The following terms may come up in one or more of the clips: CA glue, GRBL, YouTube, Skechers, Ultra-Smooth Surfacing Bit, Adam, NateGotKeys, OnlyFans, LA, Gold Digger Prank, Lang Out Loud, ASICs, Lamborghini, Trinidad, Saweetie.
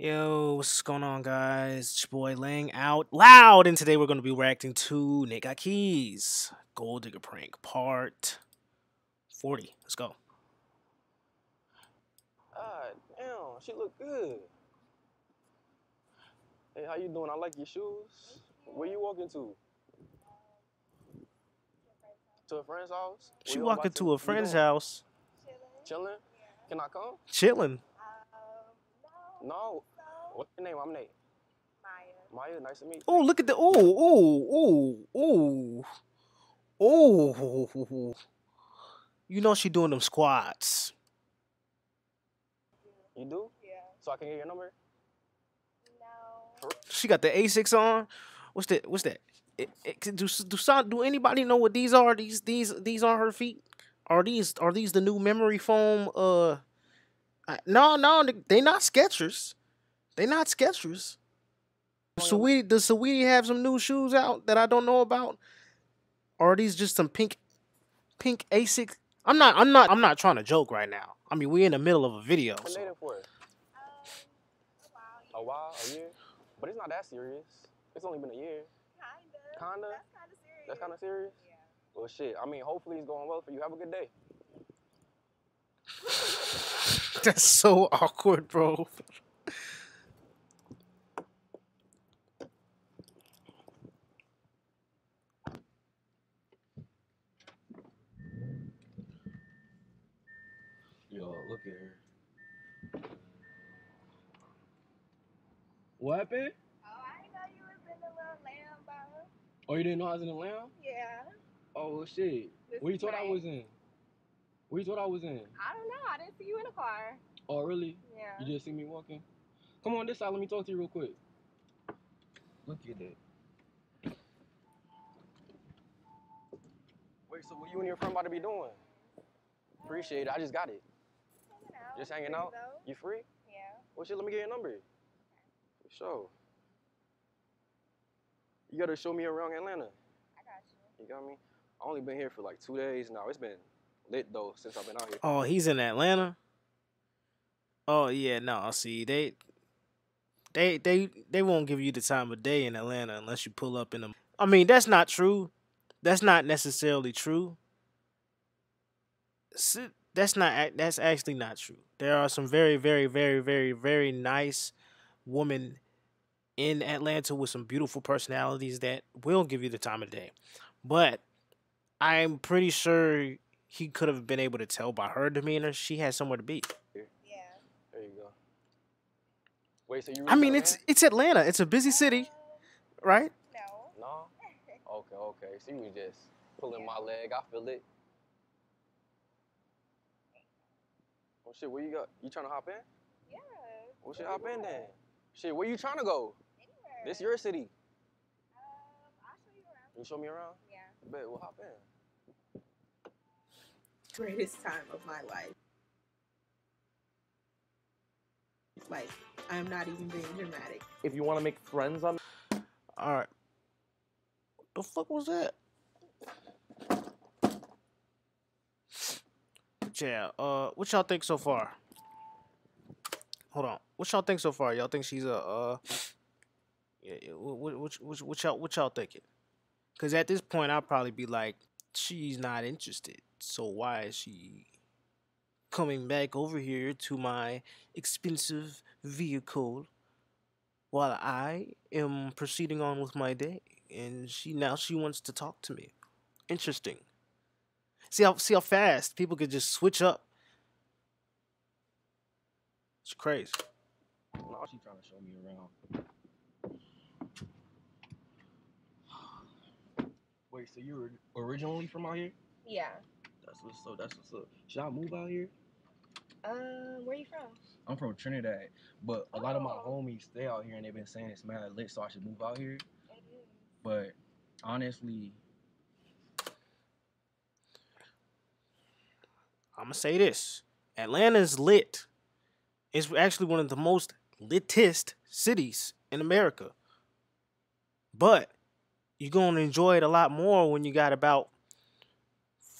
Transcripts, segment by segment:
Yo, what's going on, guys? It's your boy Lang Out Loud, and today we're going to be reacting to NateGotKeys Gold Digger Prank Part 40. Let's go. Damn, she look good. Hey, how you doing? I like your shoes. Where you walking to? To a friend's house? She walking to a friend's house. Chilling? Can I come? Chilling. No. What's your name? I'm Nate. Maya. Maya, nice to meet you. Oh, look at the ooh. You know she doing them squats. You do? Yeah. So I can get your number? No. She got the ASICs on. What's that? Do anybody know what these are? These on her feet? Are these the new memory foam No, they not Skechers. They not Skechers. Saweetie, does Saweetie have some new shoes out that I don't know about? Or are these just some pink ASICs? I'm not trying to joke right now. I mean, we're in the middle of a video. So. A while, a year, but it's not that serious. It's only been a year. Kinda. That's kind of serious. Yeah. Well, shit. I mean, hopefully it's going well for you. Have a good day. That's so awkward, bro. Yo, look at her. What happened? Oh, I didn't know you was in the little lamb, bro. Oh, you didn't know I was in the lamb? Yeah. Oh, shit. Where you thought I was in? Where you thought I was in? I don't know. I didn't see you in the car. Oh, really? Yeah. You just see me walking? Come on this side. Let me talk to you real quick. Look at that. Wait, so what you and your friend about to be doing? Appreciate it. I just got it. Hanging out. Just hanging out? You free? Yeah. Well, shit, let me get your number. For sure. You got to show me around Atlanta. I got you. You got me? I only been here for like 2 days now. It's been... lit though since I've been out here. Oh, he's in Atlanta. Oh yeah, no. See, they won't give you the time of day in Atlanta unless you pull up in them. I mean, that's not true. That's not necessarily true. That's actually not true. There are some very, very nice women in Atlanta with some beautiful personalities that will give you the time of day, but I'm pretty sure. He could have been able to tell by her demeanor she had somewhere to be. Yeah. There you go. Wait, so you really it's Atlanta. It's a busy city, right? No. No? Okay. See, we just pulling my leg. I feel it. Oh, shit, where you got? You trying to hop in? Yeah. Well, shit, hop in then. Shit, where you trying to go? Anywhere. This your city. I'll show you around. You show me around? Yeah. I bet. Well, hop in. Greatest time of my life. Like, I'm not even being dramatic. If you want to make friends on... Alright. What the fuck was that? Yeah, what y'all think so far? Hold on. What y'all think so far? Y'all think she's a, Yeah, what y'all thinking? Because at this point, I'll probably be like, she's not interested. So why is she coming back over here to my expensive vehicle while I am proceeding on with my day? And now she wants to talk to me. Interesting. See how fast people could just switch up. It's crazy. Now she's trying to show me around. Wait, so you were originally from out here? Yeah. That's what's up. Should I move out here? Where you from? I'm from Trinidad, but a lot of my homies stay out here and they've been saying it's mad lit, so I should move out here. But honestly, I'm gonna say this: Atlanta's lit. It's actually one of the most litest cities in America. But you're gonna enjoy it a lot more when you got about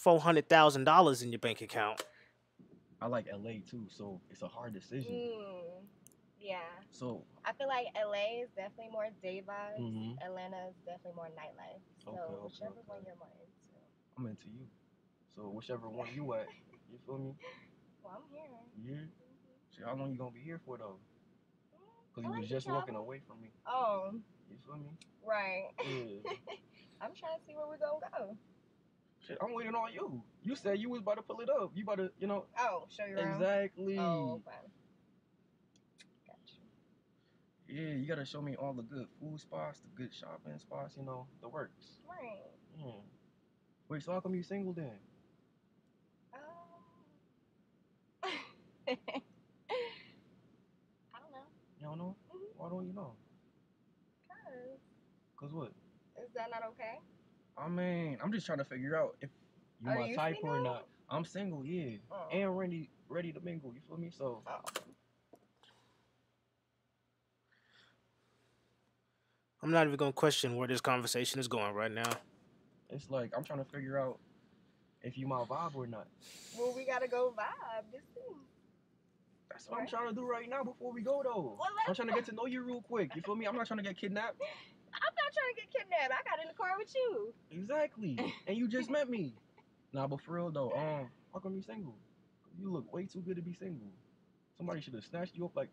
$400,000 in your bank account. I like LA too, so it's a hard decision. Yeah. So I feel like LA is definitely more day vibes. Mm-hmm. Atlanta is definitely more nightlife. So okay, whichever one you're more into. I'm into you. So whichever one you at, you feel me? Well, I'm here. You here? Mm-hmm. See, how long you gonna be here for though? Because you was just walking away from me. Oh. You feel me? Right. Yeah. I'm trying to see where we're going to go. Shit, I'm waiting on you. You said you was about to pull it up. You about to, you know. Oh, show you around. Exactly. Oh, fine. Gotcha. Yeah, you got to show me all the good food spots, the good shopping spots, you know, the works. Right. Yeah. Wait, so how come you single then? I don't know. You don't know? Mm-hmm. Why don't you know? Because what? Is that not okay? I mean, I'm just trying to figure out if you my type single? Or not. I'm single, yeah. Oh. And ready to mingle, you feel me? So. Oh. I'm not even going to question where this conversation is going right now. It's like, I'm trying to figure out if you my vibe or not. Well, we got to go vibe this thing. That's what I'm trying to do right now before we go, though. Well, I'm trying to get to know you real quick. You feel me? I'm not trying to get kidnapped. I'm not trying to get kidnapped. I got in the car with you. Exactly. And you just met me. Nah, but for real, though, how come you single? You look way too good to be single. Somebody should have snatched you up, like,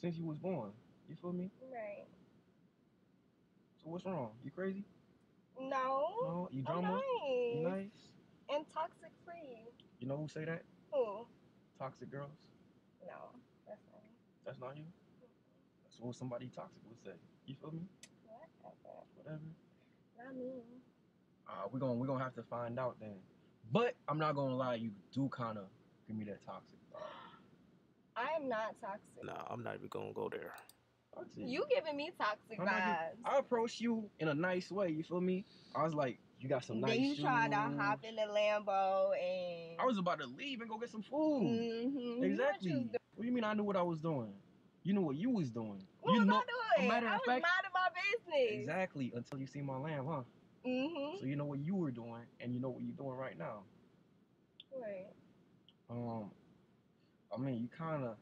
since you was born. You feel me? Right. So what's wrong? You crazy? No. You drama? I'm nice. And toxic free. You know who say that? Who? Toxic girls. No, that's not me. That's not you? Mm-hmm. That's what somebody toxic would say. You feel me? Whatever. Whatever. Not me. We're gonna have to find out then. But I'm not gonna lie, you do kind of give me that toxic vibe. I am not toxic. Nah, I'm not even gonna go there. Toxic. You giving me toxic vibes. I approached you in a nice way, you feel me? I was like, you got some nice shoes. Then you tried to hop in the Lambo and... I was about to leave and go get some food. Mm-hmm. Exactly. What do you mean I knew what I was doing? You knew what you was doing. What you was I doing? I was minding my business. Exactly. Until you see my lamb, huh? Mm-hmm. So you know what you were doing and you know what you're doing right now. Right. I mean, you kind of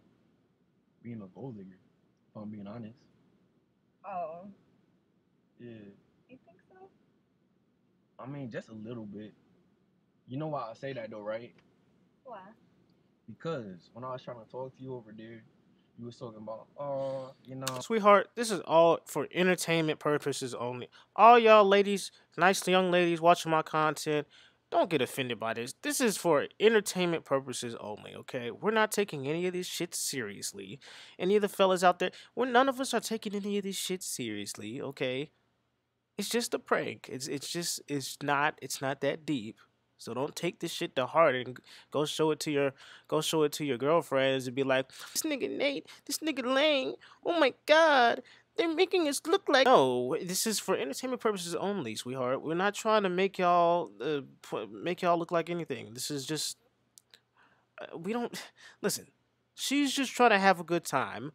being a gold digger, if I'm being honest. Oh. Yeah. You think so? I mean, just a little bit. You know why I say that though, right? Why? Because when I was trying to talk to you over there, you was talking about, oh, you know. Sweetheart, this is all for entertainment purposes only. All y'all ladies, nice young ladies watching my content, don't get offended by this. This is for entertainment purposes only, okay? We're not taking any of this shit seriously. Any of the fellas out there, none of us are taking any of this shit seriously, okay? It's just a prank. It's not that deep. So don't take this shit to heart and go show it to your girlfriends and be like, this nigga Nate, this nigga Lang, oh my god, they're making us look like. No, this is for entertainment purposes only, sweetheart. We're not trying to make y'all look like anything. This is just we don't listen. She's just trying to have a good time.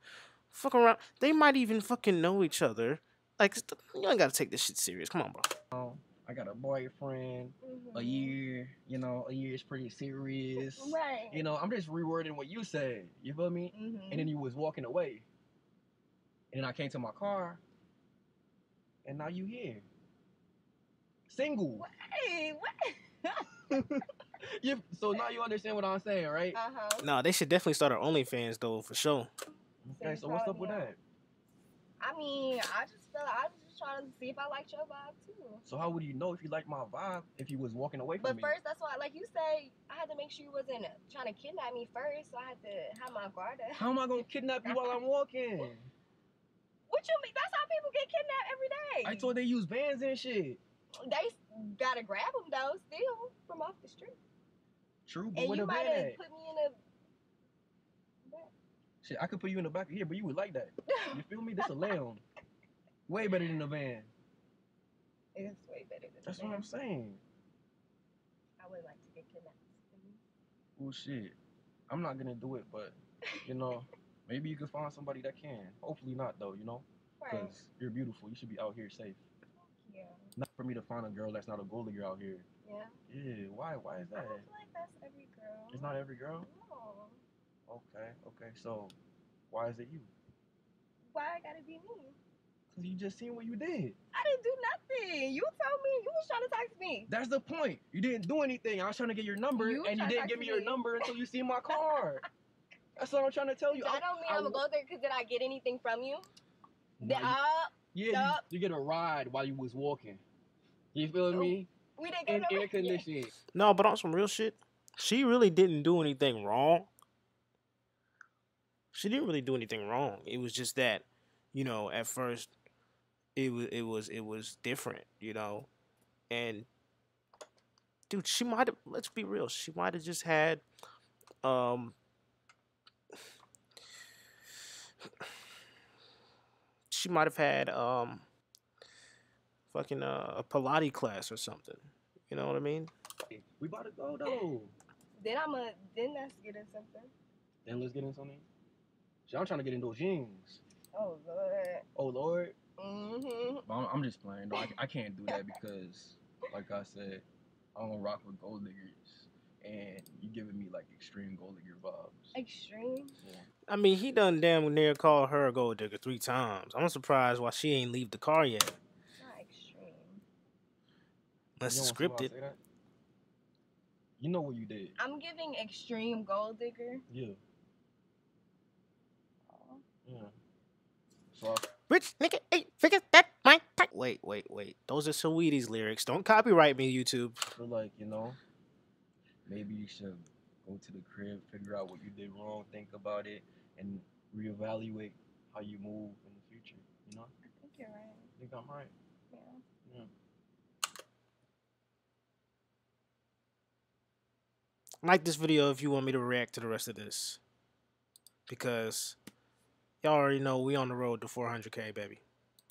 Fuck around. They might even fucking know each other. Like, you don't gotta take this shit serious. Come on, bro. I got a boyfriend, mm-hmm. a year is pretty serious. Right. You know, I'm just rewording what you said. You feel me? Mm-hmm. And then you was walking away. And then I came to my car. And now you here. Single. Wait, what? So now you understand what I'm saying, right? Uh-huh. No, they should definitely start our OnlyFans, though, for sure. Okay, so what's up with that? I mean, I just feel like I was just trying to see if I liked your vibe, too. So how would you know if you liked my vibe if you was walking away from me? But first, that's why, like you say, I had to make sure you wasn't trying to kidnap me first, so I had to have my guard up. How am I going to kidnap you while I'm walking? What you mean? That's how people get kidnapped every day. I thought they use vans and shit. They got to grab them, though, still, from off the street. True, but with a van. And you might have put me in a... Shit, I could put you in the back of here, but you would like that. You feel me? That's a lamb. Way better than a van. It's way better than a van. That's what I'm saying. I would like to get kidnapped. Oh, shit. I'm not going to do it, but, you know, maybe you can find somebody that can. Hopefully not, though, you know? Because you're beautiful. You should be out here safe. Yeah. Not for me to find a girl that's not a goalie girl out here. Yeah? Yeah. Why is that? I don't feel like that's every girl. It's not every girl? No. Okay, so why is it you? Why I gotta be mean? Cause you just seen what you did. I didn't do nothing. You told me you was trying to text me. That's the point. You didn't do anything. I was trying to get your number, and you didn't give me your number until you seen my car. That's what I'm trying to tell you. So I don't mean I'm gonna go there. Cause did I get anything from you? No, you get a ride while you was walking. You feeling me? We didn't get in air conditioning. No, but on some real shit, she really didn't do anything wrong. She didn't really do anything wrong. It was just that, you know, at first it was different, you know. And dude, she might have, let's be real, she might have just had she might have had fucking a Pilates class or something. You know what I mean? We about to go though. Then let's get in something. Then let's get in something. See, I'm trying to get in those jeans. Oh Lord. Oh Lord. Mm-hmm. But I'm just playing. No, I can't do that because, like I said, I don't rock with gold diggers, and you giving me like extreme gold digger vibes. Extreme. Yeah. I mean, he done damn near called her a gold digger 3 times. I'm surprised why she ain't leave the car yet. Not extreme. Unless it's scripted. You know what you did. I'm giving extreme gold digger. Yeah. Yeah. So rich nigga 8 figures, that my type. Wait. Those are Saweetie's lyrics. Don't copyright me, YouTube. But like, you know, maybe you should go to the crib, figure out what you did wrong, think about it, and reevaluate how you move in the future. You know? I think you're right. I think I'm right. Yeah. Yeah. Like this video if you want me to react to the rest of this, because y'all already know we on the road to 400K, baby.